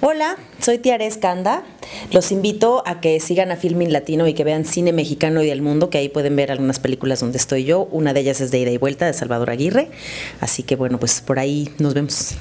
Hola, soy Tiaré Scanda. Los invito a que sigan a Filmin Latino y que vean cine mexicano y del mundo, que ahí pueden ver algunas películas donde estoy yo. Una de ellas es De ida y vuelta, de Salvador Aguirre. Así que bueno, pues por ahí nos vemos.